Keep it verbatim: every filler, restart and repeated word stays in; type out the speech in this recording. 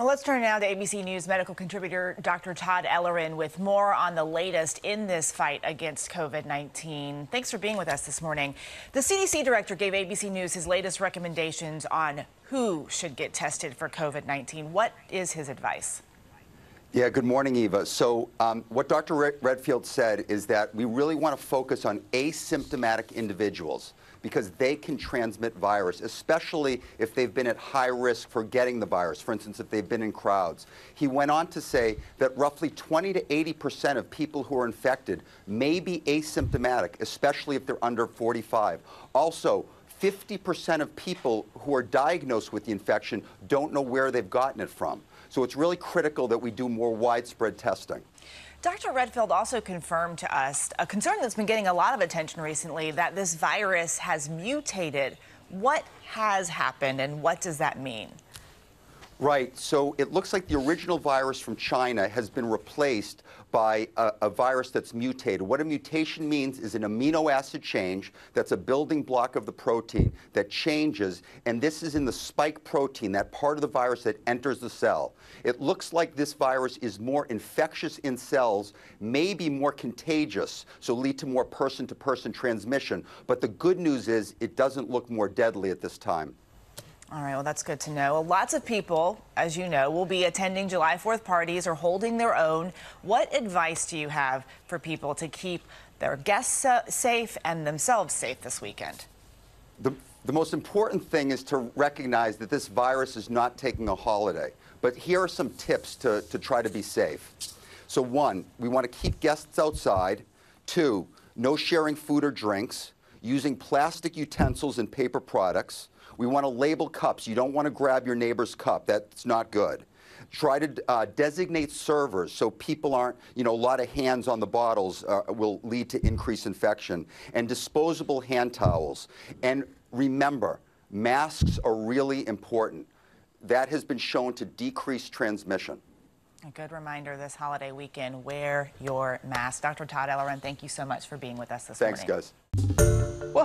Well, let's turn now to A B C News medical contributor Doctor Todd Ellerin with more on the latest in this fight against COVID nineteen. Thanks for being with us this morning. The C D C director gave A B C News his latest recommendations on who should get tested for COVID nineteen. What is his advice? Yeah, good morning, Eva. So um, what Doctor Redfield said is that we really want to focus on asymptomatic individuals because they can transmit virus, especially if they've been at high risk for getting the virus, for instance, if they've been in crowds. He went on to say that roughly twenty to eighty percent of people who are infected may be asymptomatic, especially if they're under forty-five. Also, fifty percent of people who are diagnosed with the infection don't know where they've gotten it from. So it's really critical that we do more widespread testing. Doctor Redfield also confirmed to us a concern that's been getting a lot of attention recently, that this virus has mutated. What has happened and what does that mean? Right, so it looks like the original virus from China has been replaced by a, a virus that's mutated. What a mutation means is an amino acid change that's a building block of the protein that changes, and this is in the spike protein, that part of the virus that enters the cell. It looks like this virus is more infectious in cells, maybe more contagious, so lead to more person-to-person transmission. But the good news is it doesn't look more deadly at this time. All right, well, that's good to know. Well, lots of people, as you know, will be attending July fourth parties or holding their own. What advice do you have for people to keep their guests uh, safe and themselves safe this weekend? The, the most important thing is to recognize that this virus is not taking a holiday. But here are some tips to, to try to be safe. So one, we want to keep guests outside. Two, no sharing food or drinks, using plastic utensils and paper products. We want to label cups. You don't want to grab your neighbor's cup. That's not good. Try to uh, designate servers so people aren't, you know, a lot of hands on the bottles uh, will lead to increased infection. And disposable hand towels. And remember, masks are really important. That has been shown to decrease transmission. A good reminder this holiday weekend, wear your mask. Doctor Todd Ellerin, thank you so much for being with us this Thanks, morning. Thanks, guys. Well,